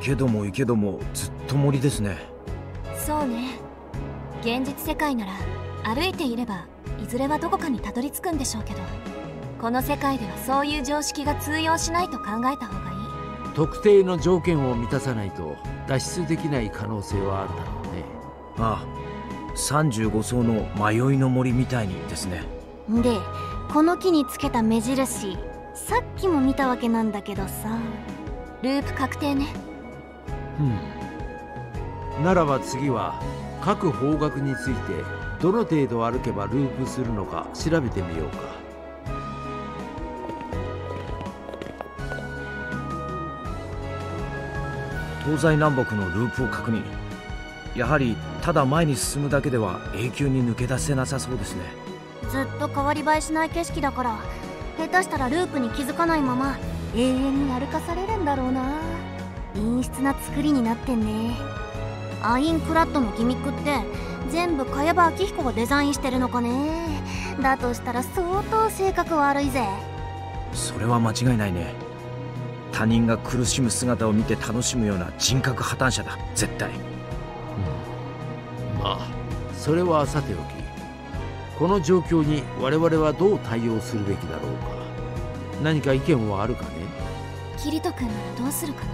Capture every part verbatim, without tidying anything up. けども行けどもずっと森ですね。そうね。現実世界なら歩いていればいずれはどこかにたどり着くんでしょうけど、この世界ではそういう常識が通用しないと考えた方がいい。特定の条件を満たさないと脱出できない可能性はあるだろうね。ああ、さんじゅうご層の迷いの森みたいにですね。でこの木につけた目印、さっきも見たわけなんだけどさ、ループ確定ね。うん。ならば次は各方角についてどの程度歩けばループするのか調べてみようか。東西南北のループを確認。やはりただ前に進むだけでは永久に抜け出せなさそうですね。ずっと変わり映えしない景色だから、下手したらループに気づかないまま永遠に歩かされるんだろうな。陰湿な作りになってんね。アインクラッドのギミックって全部茅場明彦がデザインしてるのかね。だとしたら相当性格悪いぜ。それは間違いないね。他人が苦しむ姿を見て楽しむような人格破綻者だ、絶対。うん、まあそれはさておき、この状況に我々はどう対応するべきだろうか。何か意見はあるかね。キリト君ならどうするか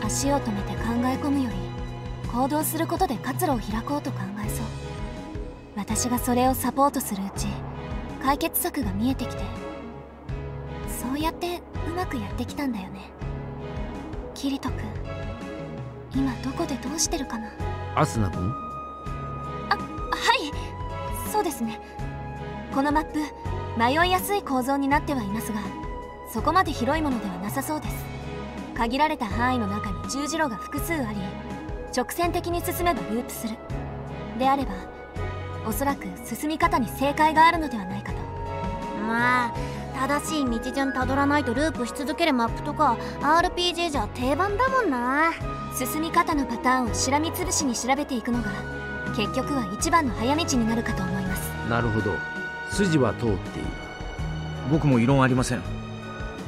な。足を止めて考え込むより行動することで活路を開こうと考えそう。私がそれをサポートするうち解決策が見えてきて、そうやってうまくやってきたんだよね。キリト君、今どこでどうしてるかな。アスナ君。あ、はい、そうですね。このマップ迷いやすい構造になってはいますが、そこまで広いものではなさそうです。限られた範囲の中に十字路が複数あり、直線的に進めばループする。であればおそらく進み方に正解があるのではないかと。まあ正しい道順たどらないとループし続けるマップとか アールピージー じゃ定番だもんな。進み方のパターンをしらみつぶしに調べていくのが結局は一番の早道になるかと思います。なるほど、筋は通っている。僕も異論ありません。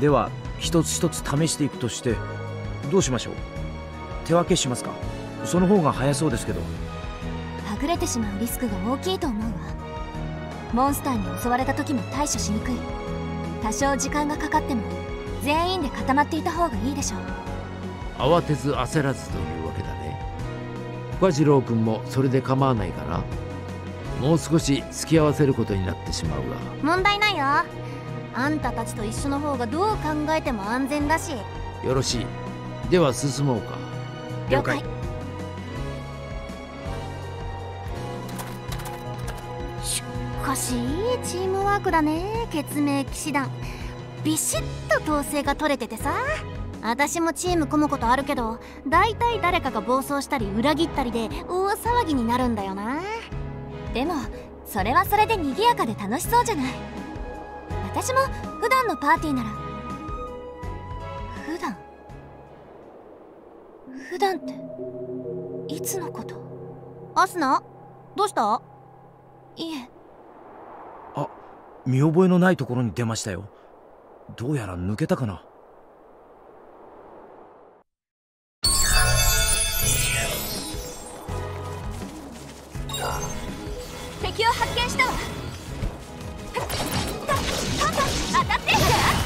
では一つ一つ試していくとして、どうしましょう。手分けしますか。その方が早そうですけど。はぐれてしまうリスクが大きいと思うわ。モンスターに襲われた時も対処しにくい。多少時間がかかっても全員で固まっていた方がいいでしょう。慌てず焦らずというわけだね。小次郎君もそれで構わないかな。もう少し付き合わせることになってしまうが問題ないよ。あんたたちと一緒の方がどう考えても安全だし。よろしい。では進もうか。了解。しかしいいチームワークだね。血盟騎士団ビシッと統制が取れててさ、私もチーム組むことあるけど、大体誰かが暴走したり裏切ったりで大騒ぎになるんだよな。でもそれはそれで賑やかで楽しそうじゃない。私も普段のパーティーなら。普段普段っていつのこと？アスナ、どうした？いえ。あ、見覚えのないところに出ましたよ。どうやら抜けたかな。敵を発見したわ。当たってんじゃん。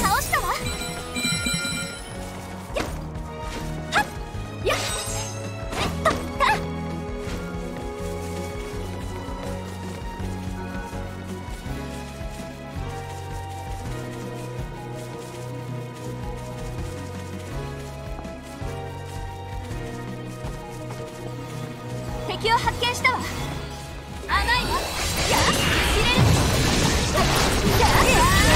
倒したわ。敵を発見したわ。甘いわ。やっ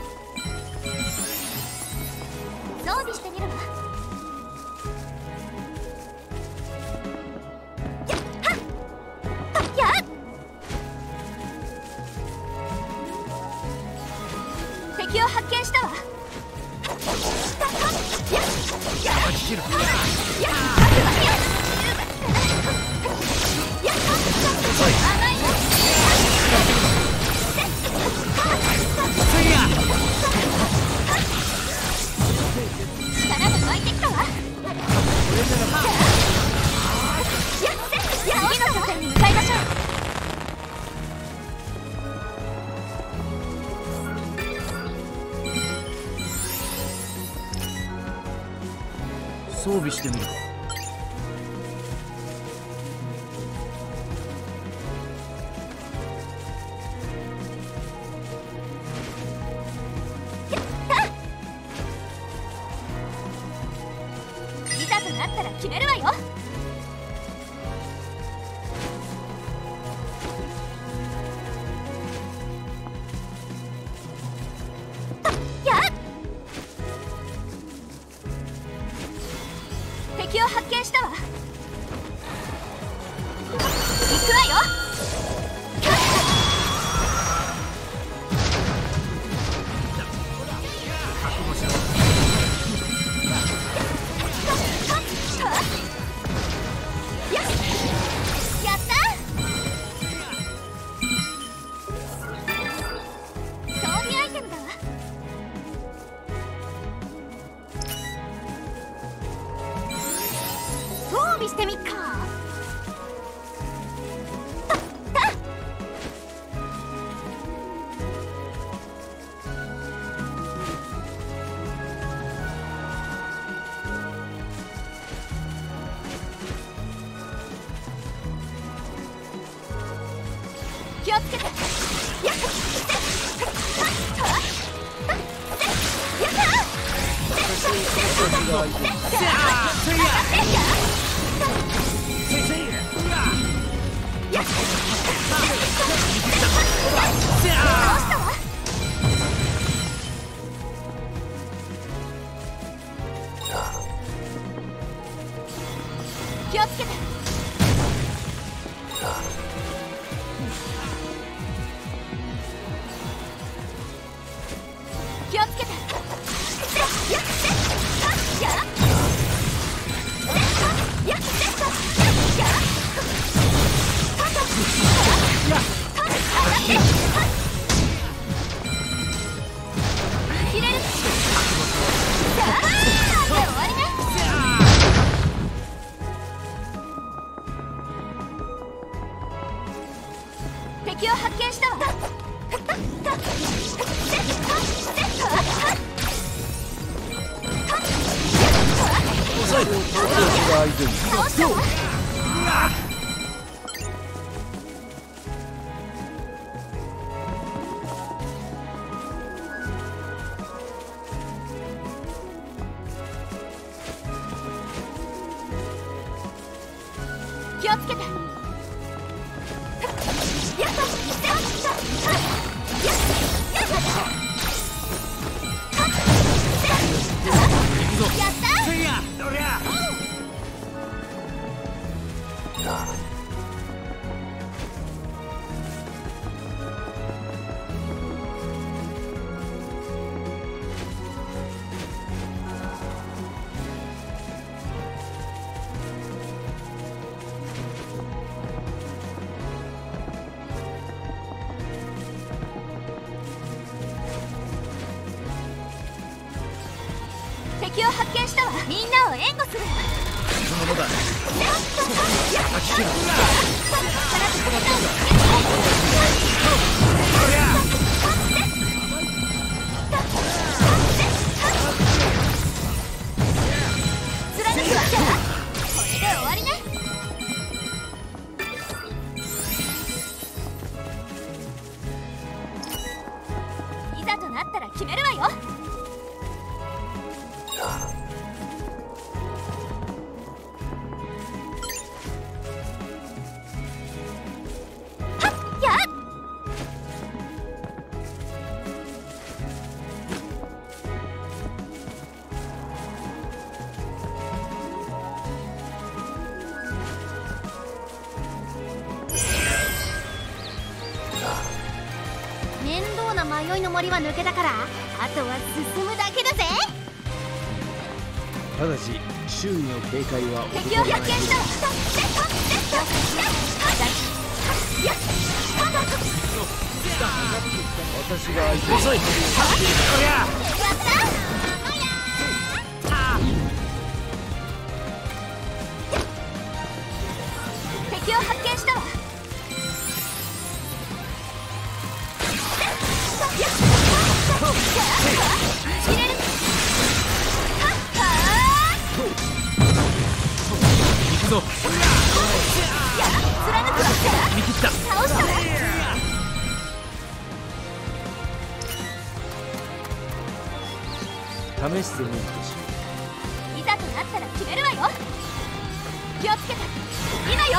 知れる。やっやっやっ敵を発見したわ。装備してみるか。いざとなったら決めるわよ。敵を発見したわ。行くわよ。やった。装備アイテムだわ。してみっか。気をつけて。やった。気をつけて。気をつけて。敵を発見したわ。気をつけて。敵を発見したわ。みんなを援護する。くものだ。吐き気だ。貫くわ。これで終わりね。いざとなったら決めるわよ。迷いの森は抜けたから、あとは進むだけだぜ。ただし、周囲の警戒は怠るなよ。私が相手。遅い。敵を発見したわ。行くぞ。見切った。倒したわ。試してみるとしよう。いざとなったら決めるわよ。気をつけて。今よ。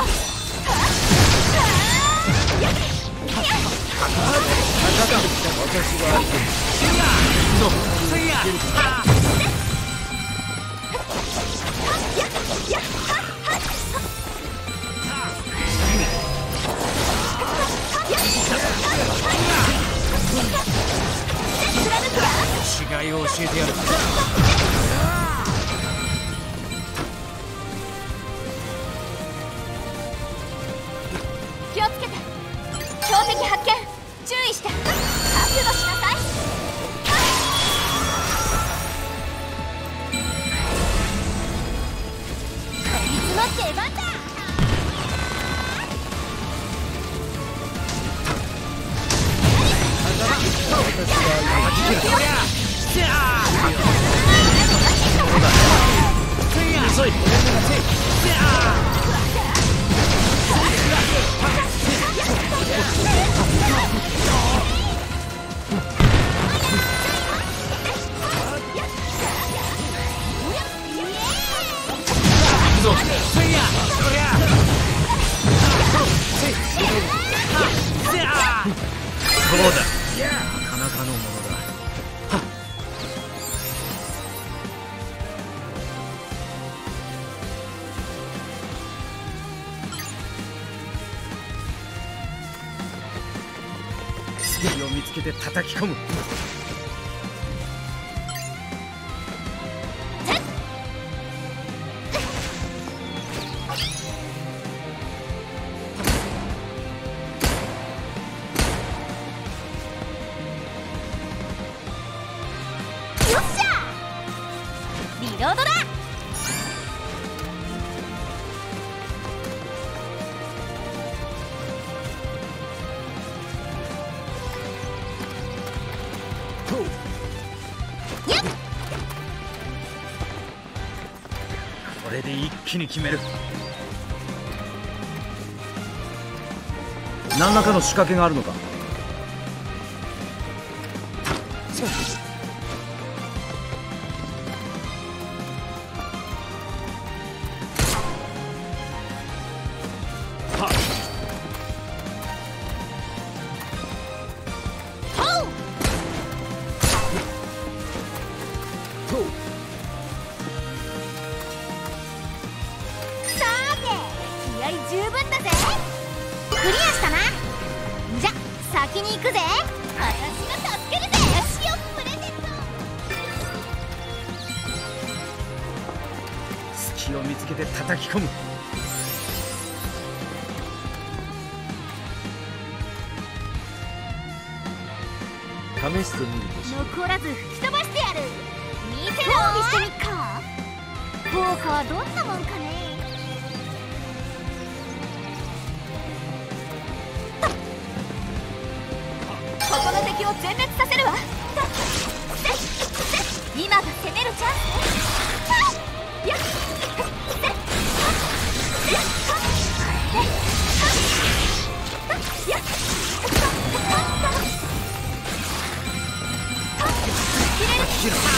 違いを教えてやる。気をつけて。強敵発見。注意して。覚悟しなさい。こいつの出番だ。そうだ。他のものだ。はっ。隙を見つけて叩き込む。リロードだ。これで一気に決める。何らかの仕掛けがあるのか。十分だぜ。クリアしたな。じゃ、先に行くぜ。私が助けるぜ。足をプレゼント。隙を見つけて叩き込む。試してみるとしよう。残らず吹き飛ばしてやる。見せろ。見せみっか。効果はどんなもんかね。この敵を全滅させるわ。今が攻めるチャンスね。私が相手。 私を倒せるか。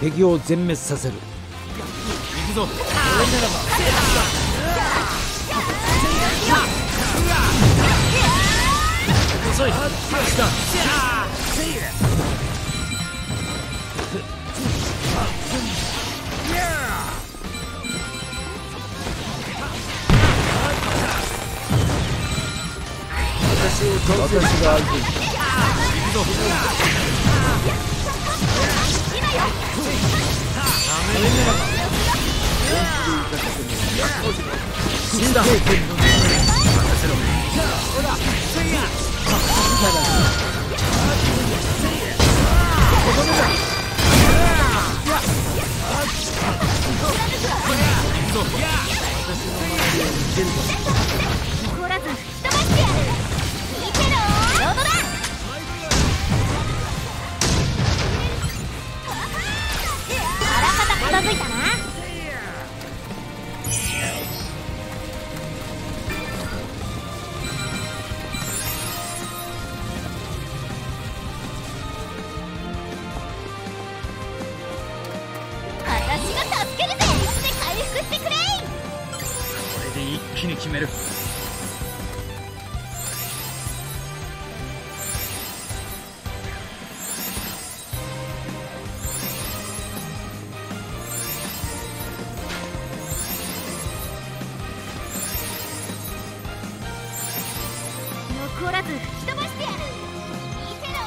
敵を全滅させる。行くぞ。遅い。私が相手に。行くぞ。 死んだ。 届いたな。私が助けるぜ。回復してくれ。これで一気に決める。 私凍らず吹き飛ばしてやる。見てろ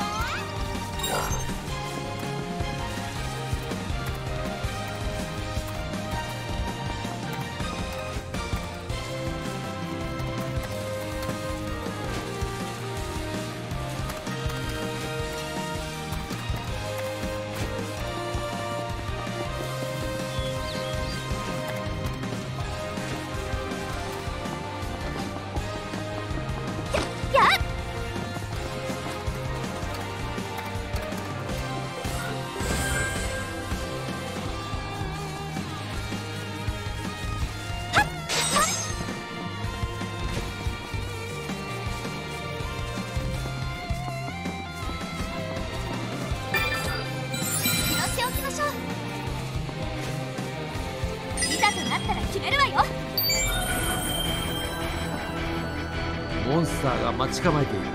モンスターが待ち構えているな。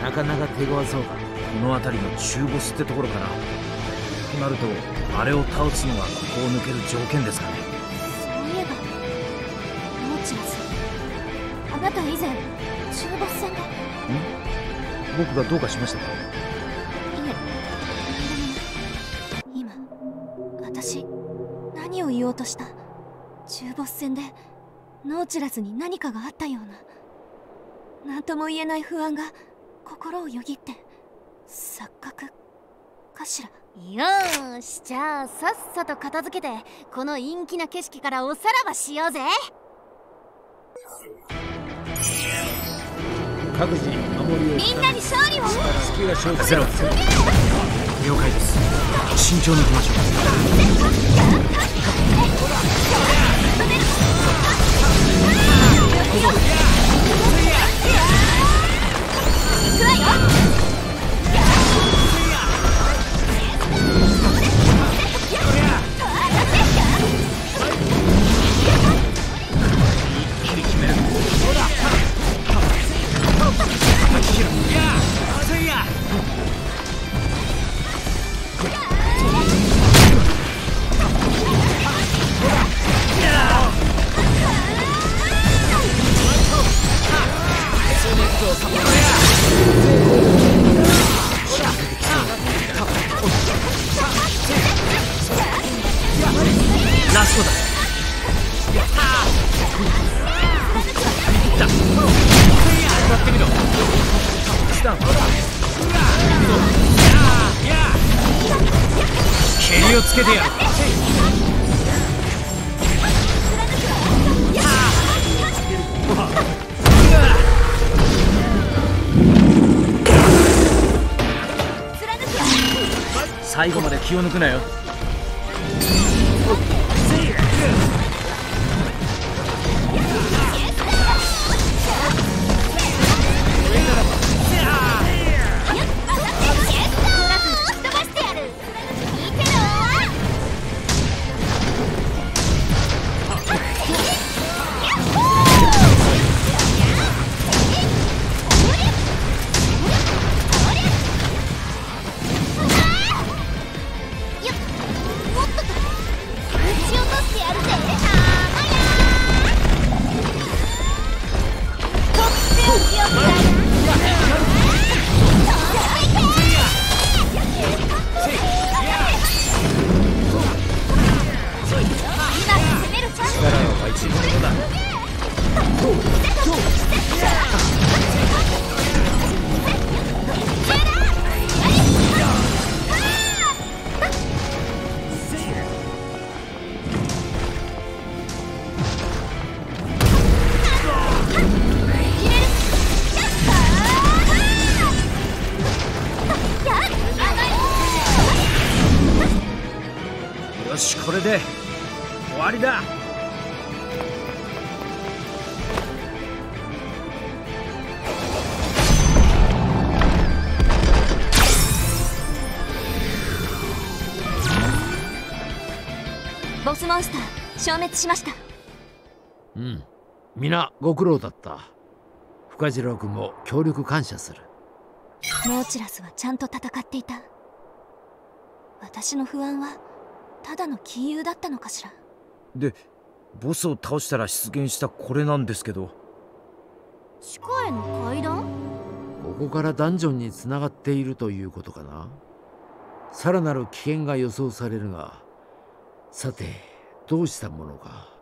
なかなか手強そうだ。この辺りの中ボスってところかな。となるとあれを倒すのがここを抜ける条件ですかね。そういえばモーチラさん、あなた以前中ボスさんがん僕がどうかしましたか？いえ、今私何を言おうとした？中ボス戦でノーチラスに何かがあったような、何とも言えない不安が心をよぎって。錯覚かしら。よーし、じゃあさっさと片付けてこの陰気な景色からおさらばしようぜ。各自守りを、みんなに勝利を。地球が勝利ゼロ。了解です。慎重に行きましょう。行くわよ。けてやる。最後まで気を抜くなよ。これで終わりだ。ボスモンスター消滅しました。うん、皆ご苦労だった。深次郎君も協力感謝する。モーチラスはちゃんと戦っていた。私の不安はただの杞憂だったのかしら。で、ボスを倒したら出現したこれなんですけど。地下への階段こからダンジョンにつながっているということかな。さらなる危険が予想されるが、さてどうしたものか。